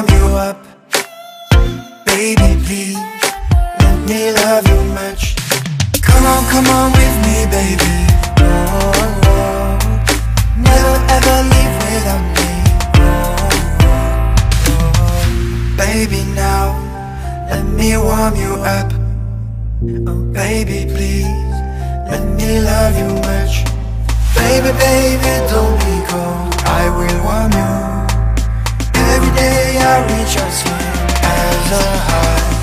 warm you up, baby, please let me love you much. Come on, come on with me, baby. Oh, oh, oh. Never ever leave without me. Oh, oh, oh. Baby, now let me warm you up. Oh, baby, please let me love you much. Baby, baby, don't be cold. I will warm you. Every day I reach out to you as a heart.